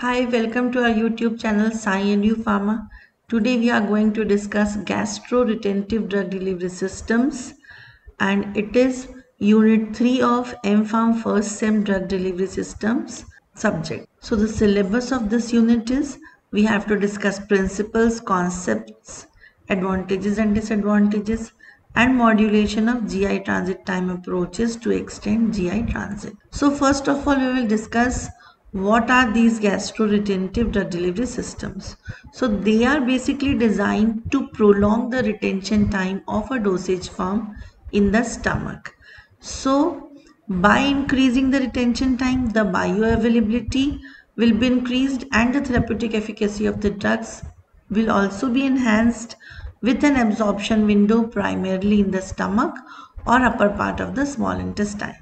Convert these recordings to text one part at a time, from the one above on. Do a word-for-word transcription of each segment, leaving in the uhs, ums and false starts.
Hi, welcome to our YouTube channel SAIEDUPHARMAA. Today we are going to discuss gastro-retentive drug delivery systems, and it is unit three of MMPharm first sem drug delivery systems subject. So the syllabus of this unit is we have to discuss principles, concepts, advantages and disadvantages, and modulation of G I transit time approaches to extend G I transit. So first of all, we will discuss what are these gastro-retentive drug delivery systems. So they are basically designed to prolong the retention time of a dosage form in the stomach. So by increasing the retention time, the bioavailability will be increased and the therapeutic efficacy of the drugs will also be enhanced with an absorption window primarily in the stomach or upper part of the small intestine.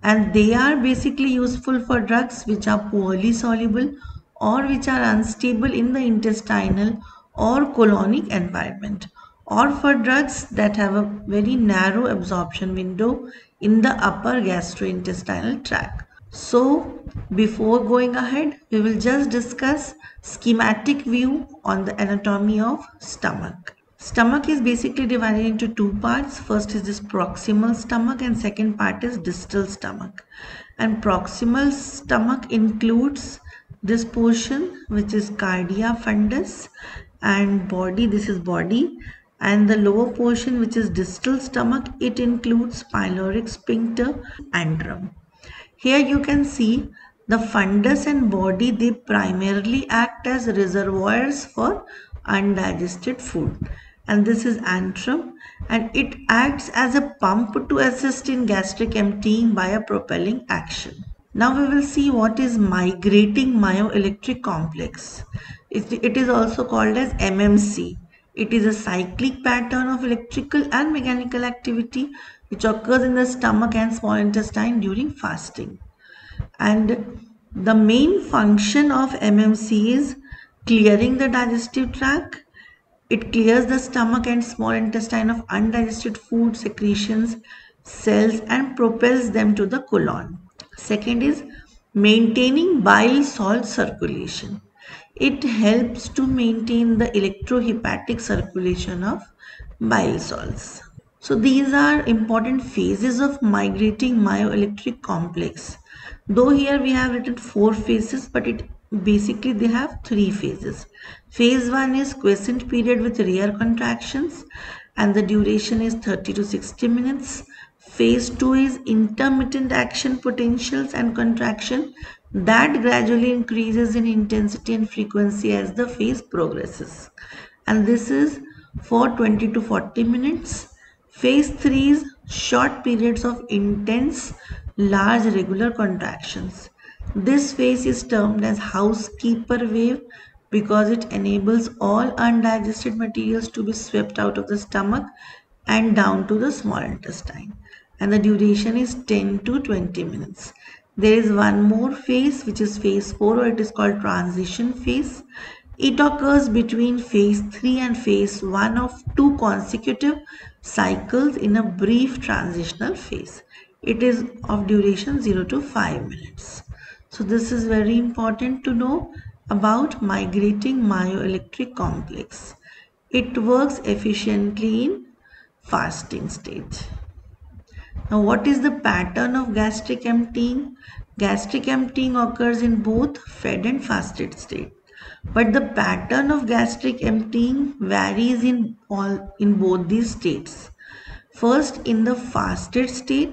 And they are basically useful for drugs which are poorly soluble or which are unstable in the intestinal or colonic environment, or for drugs that have a very narrow absorption window in the upper gastrointestinal tract. So before going ahead, we will just discuss schematic view on the anatomy of stomach. Stomach is basically divided into two parts. First is this proximal stomach and second part is distal stomach. And proximal stomach includes this portion which is cardia, fundus, and body. This is body. And the lower portion, which is distal stomach, it includes pyloric sphincter, antrum. Here you can see the fundus and body, they primarily act as reservoirs for undigested food. And this is antrum, and it acts as a pump to assist in gastric emptying by a propelling action. Now we will see what is migrating myoelectric complex. It, it is also called as M M C. It is a cyclic pattern of electrical and mechanical activity which occurs in the stomach and small intestine during fasting. And the main function of M M C is clearing the digestive tract. It clears the stomach and small intestine of undigested food, secretions, cells, and propels them to the colon. Second is maintaining bile salt circulation. It helps to maintain the electrohepatic circulation of bile salts. So these are important phases of migrating myoelectric complex. Though here we have written four phases, but it basically they have three phases. Phase one is quiescent period with rare contractions, and the duration is thirty to sixty minutes. Phase two is intermittent action potentials and contraction that gradually increases in intensity and frequency as the phase progresses, and this is for twenty to forty minutes. Phase three is short periods of intense large regular contractions. This phase is termed as housekeeper wave because it enables all undigested materials to be swept out of the stomach and down to the small intestine, and the duration is ten to twenty minutes. There is one more phase which is phase four, or it is called transition phase. It occurs between phase three and phase one of two consecutive cycles in a brief transitional phase. It is of duration zero to five minutes. So this is very important to know about migrating myoelectric complex. It works efficiently in fasting stage. Now what is the pattern of gastric emptying? Gastric emptying occurs in both fed and fasted state, but the pattern of gastric emptying varies in all in both these states. First, in the fasted state,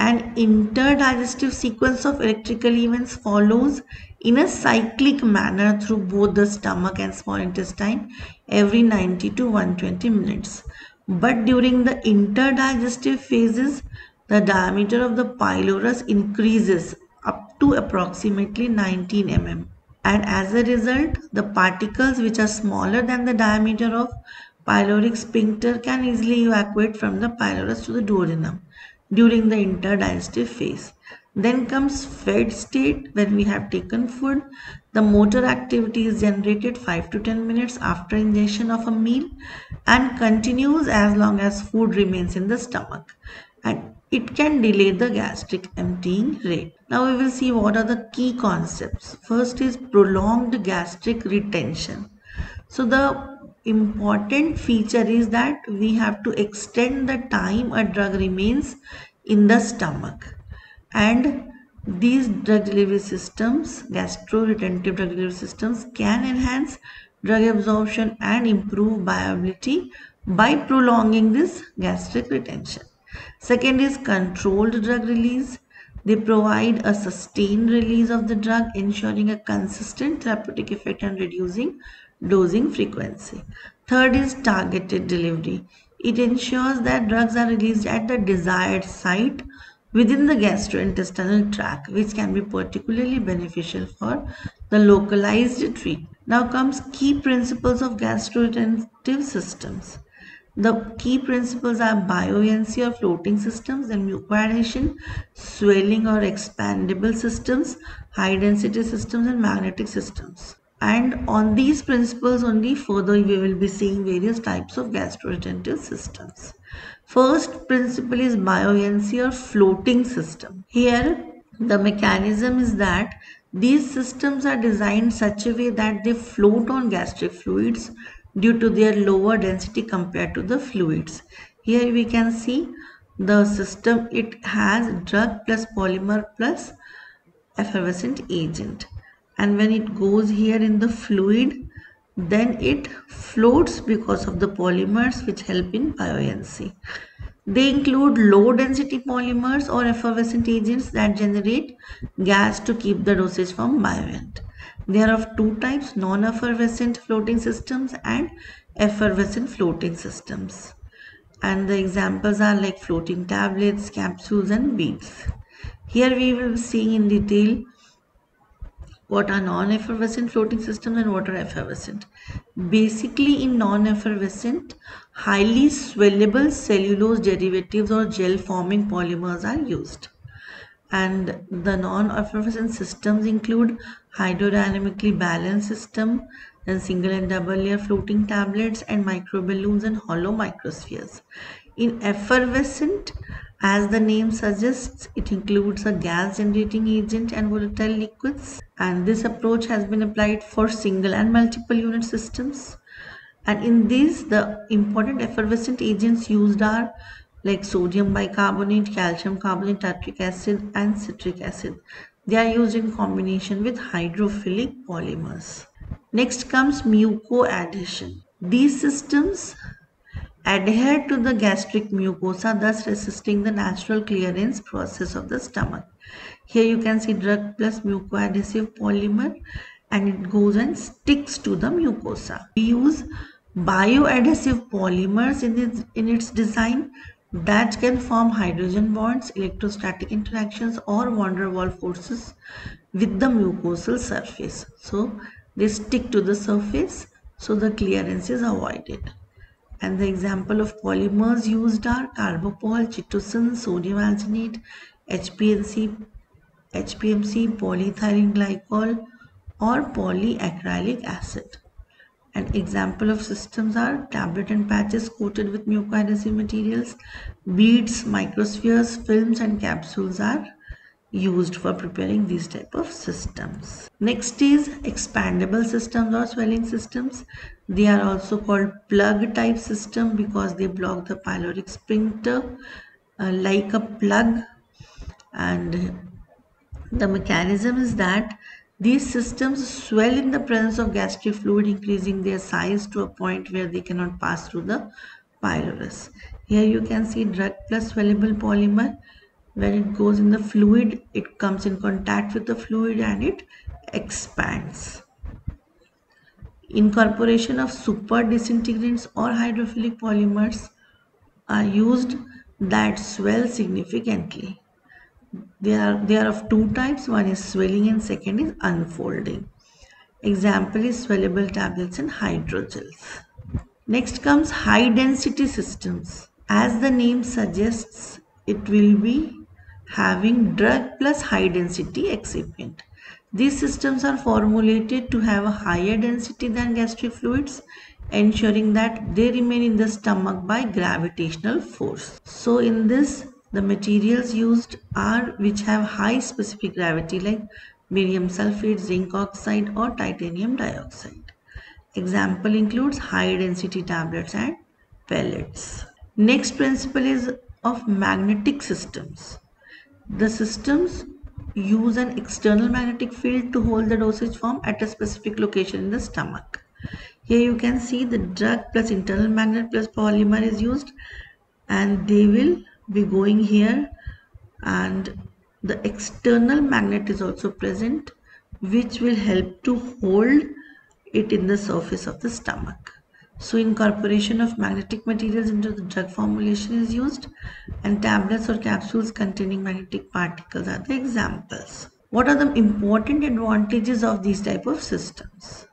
an interdigestive sequence of electrical events follows in a cyclic manner through both the stomach and small intestine every ninety to one hundred twenty minutes. But during the interdigestive phases, the diameter of the pylorus increases up to approximately nineteen millimeters. And as a result, the particles which are smaller than the diameter of pyloric sphincter can easily evacuate from the pylorus to the duodenum during the interdigestive phase. Then comes fed state, when we have taken food. The motor activity is generated five to ten minutes after ingestion of a meal and continues as long as food remains in the stomach. And it can delay the gastric emptying rate. Now we will see what are the key concepts. First is prolonged gastric retention. So the important feature is that we have to extend the time a drug remains in the stomach, and these drug delivery systems, gastro-retentive drug delivery systems, can enhance drug absorption and improve bioavailability by prolonging this gastric retention. Second is controlled drug release. They provide a sustained release of the drug, ensuring a consistent therapeutic effect and reducing dosing frequency. Third is targeted delivery. It ensures that drugs are released at the desired site within the gastrointestinal tract, which can be particularly beneficial for the localized treatment. Now comes key principles of gastroretentive systems. The key principles are buoyancy or floating systems, then mucoadhesion, swelling or expandable systems, high density systems, and magnetic systems. And on these principles only further we will be seeing various types of gastroretentive systems. First principle is buoyancy or floating system. Here the mechanism is that these systems are designed such a way that they float on gastric fluids due to their lower density compared to the fluids. Here we can see the system. It has drug plus polymer plus effervescent agent, and when it goes here in the fluid, then it floats because of the polymers which help in buoyancy. They include low density polymers or effervescent agents that generate gas to keep the dosage from buoyant. They are of two types: non-effervescent floating systems and effervescent floating systems. And the examples are like floating tablets, capsules, and beads. Here we will see in detail what are non-effervescent floating systems and what are effervescent. Basically, in non-effervescent, highly swellable cellulose derivatives or gel forming polymers are used. And the non-effervescent systems include hydrodynamically balanced system, then single and double layer floating tablets, and microballoons and hollow microspheres. In effervescent, as the name suggests, it includes a gas generating agent and volatile liquids, and this approach has been applied for single and multiple unit systems. And in these, the important effervescent agents used are like sodium bicarbonate, calcium carbonate, tartric acid, and citric acid. They are used in combination with hydrophilic polymers. Next comes mucoadhesion. These systems adhere to the gastric mucosa, thus resisting the natural clearance process of the stomach. Here you can see drug plus mucoadhesive polymer, and it goes and sticks to the mucosa. We use bioadhesive polymers in its, in its design that can form hydrogen bonds, electrostatic interactions, or van der Waals forces with the mucosal surface. So they stick to the surface, so the clearance is avoided. And the example of polymers used are carbopol, chitosan, sodium alginate, H P M C, H P M C, polyethylene glycol, or polyacrylic acid. An example of systems are tablet and patches coated with mucoadhesive materials, beads, microspheres, films, and capsules are used for preparing these type of systems. Next is expandable systems or swelling systems. They are also called plug type system because they block the pyloric sphincter uh, like a plug. And the mechanism is that these systems swell in the presence of gastric fluid, increasing their size to a point where they cannot pass through the pylorus. Here you can see drug plus swellable polymer. When it goes in the fluid, it comes in contact with the fluid and it expands. Incorporation of super disintegrants or hydrophilic polymers are used that swell significantly. They are, they are of two types. One is swelling and second is unfolding. Example is swellable tablets and hydrogels. Next comes high density systems. As the name suggests, it will be having drug plus high density excipient. These systems are formulated to have a higher density than gastric fluids, ensuring that they remain in the stomach by gravitational force. So in this, The materials used are which have high specific gravity like barium sulfate, zinc oxide or titanium dioxide. Example includes high density tablets and pellets. Next principle is of magnetic systems. The systems use an external magnetic field to hold the dosage form at a specific location in the stomach. Here you can see the drug plus internal magnet plus polymer is used, and they will be going here, and the external magnet is also present which will help to hold it in the surface of the stomach. So incorporation of magnetic materials into the drug formulation is used, and tablets or capsules containing magnetic particles are the examples. What are the important advantages of these type of systems?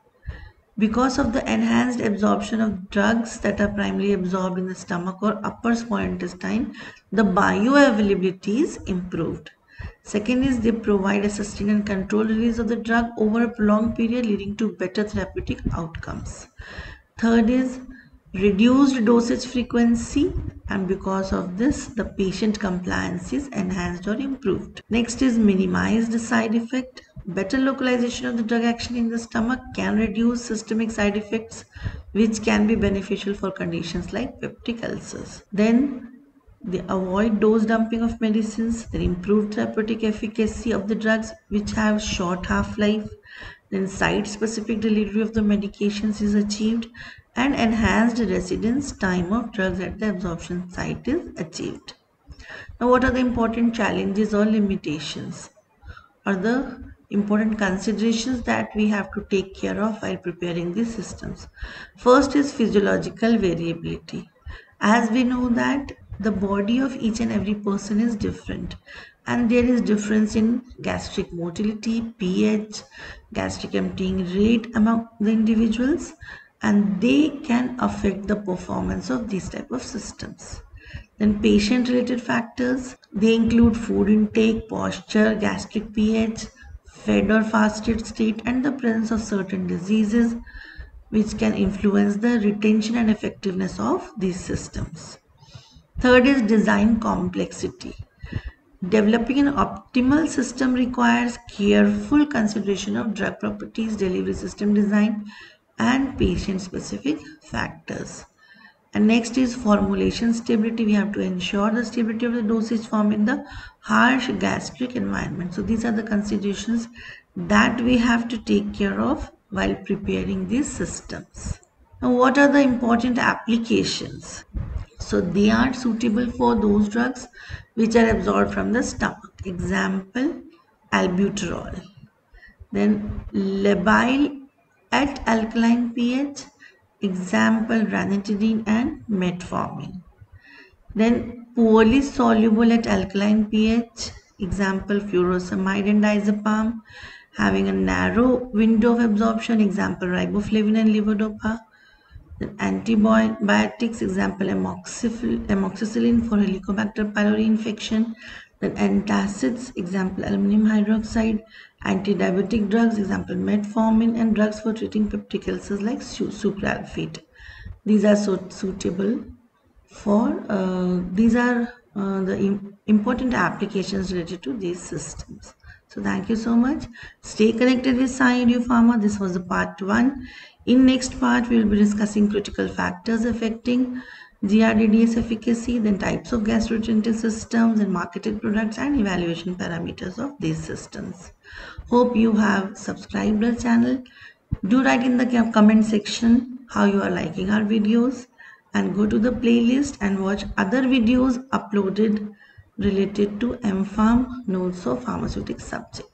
Because of the enhanced absorption of drugs that are primarily absorbed in the stomach or upper small intestine, the bioavailability is improved. Second is they provide a sustained and controlled release of the drug over a prolonged period, leading to better therapeutic outcomes. Third is reduced dosage frequency, and because of this the patient compliance is enhanced or improved. Next is minimized side effect. Better localization of the drug action in the stomach can reduce systemic side effects which can be beneficial for conditions like peptic ulcers. Then they avoid dose dumping of medicines. They improve therapeutic efficacy of the drugs which have short half-life. Then site-specific delivery of the medications is achieved, and enhanced residence time of drugs at the absorption site is achieved. Now, what are the important challenges or limitations, or the important considerations that we have to take care of while preparing these systems? First is physiological variability. As we know that the body of each and every person is different, and there is difference in gastric motility, pH, gastric emptying rate among the individuals, and they can affect the performance of these type of systems. Then patient related factors, they include food intake, posture, gastric pH, fed or fasted state, and the presence of certain diseases which can influence the retention and effectiveness of these systems. Third is design complexity. Developing an optimal system requires careful consideration of drug properties, delivery system design, and patient-specific factors. And next is formulation stability. We have to ensure the stability of the dosage form in the harsh gastric environment. So these are the considerations that we have to take care of while preparing these systems. Now, what are the important applications? So they are suitable for those drugs which are absorbed from the stomach. Example, albuterol. Then labile at alkaline pH. Example, ranitidine and metformin. Then poorly soluble at alkaline pH. Example, furosemide and diazepam. Having a narrow window of absorption. Example, riboflavin and levodopa. Then antibiotics, example amoxicillin for helicobacter pylori infection. Then antacids, example aluminum hydroxide. Antidiabetic drugs, example metformin, and drugs for treating peptic ulcers like sucralfate. These are so suitable for uh, these are uh, the im important applications related to these systems. So thank you so much. Stay connected with SAIEDUPHARMAA. This was the part one. In next part, we will be discussing critical factors affecting G R D D S efficacy, then types of gastrointestinal systems and marketed products, and evaluation parameters of these systems. Hope you have subscribed our channel. Do write in the comment section how you are liking our videos, and go to the playlist and watch other videos uploaded related to MMPharm, notes of pharmaceutic subjects.